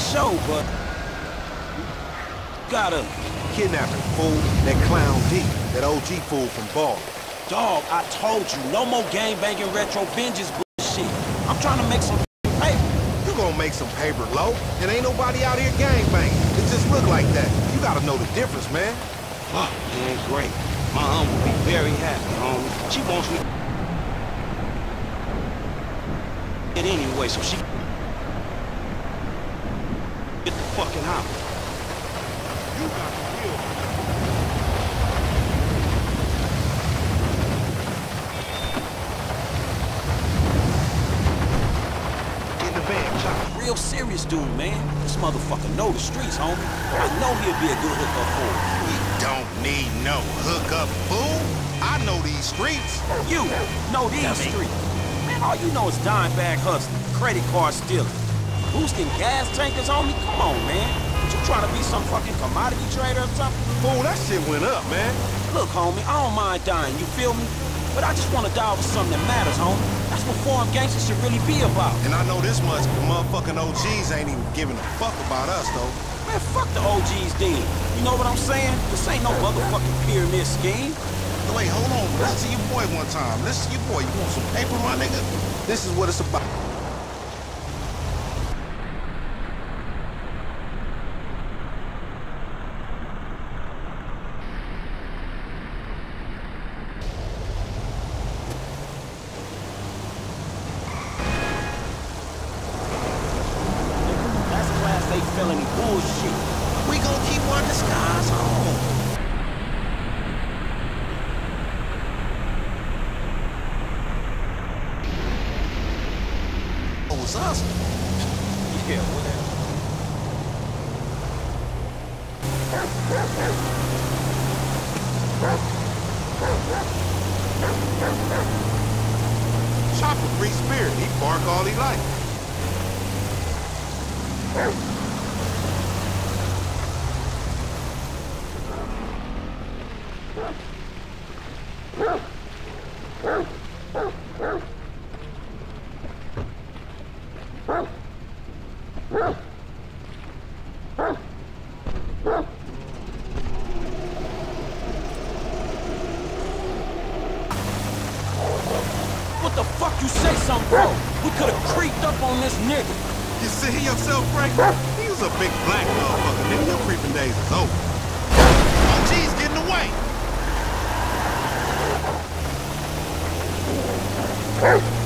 show, but you got him. Kidnapping fool, that clown D, that OG fool from Ball. Dog, I told you, no more gangbanging retro vengeance bullshit. I'm trying to make some paper. You gonna make some paper, Lo? And ain't nobody out here gangbanging. It just look like that. You gotta know the difference, man. Oh, man, great. My aunt will be very happy, homie. She wants me it anyway, so she get the fucking house. You got to kill. Real serious dude, man. This motherfucker know the streets, homie. I know he'll be a good hookup fool. We don't need no hookup fool. I know these streets. You know these streets. Man, all you know is dime bag hustling, credit card stealing, boosting gas tankers, homie. Come on, man. What, you trying to be some fucking commodity trader or something? Fool, that shit went up, man. Look, homie, I don't mind dying, you feel me? But I just want to dial for something that matters, homie. That's what foreign gangsters should really be about. And I know this much, the motherfucking OGs ain't even giving a fuck about us, though. Man, fuck the OGs, then. You know what I'm saying? This ain't no motherfucking pyramid scheme. Wait, hold on. Listen to your boy one time. Listen to your boy. You want some paper, my nigga? This is what it's about. Hey!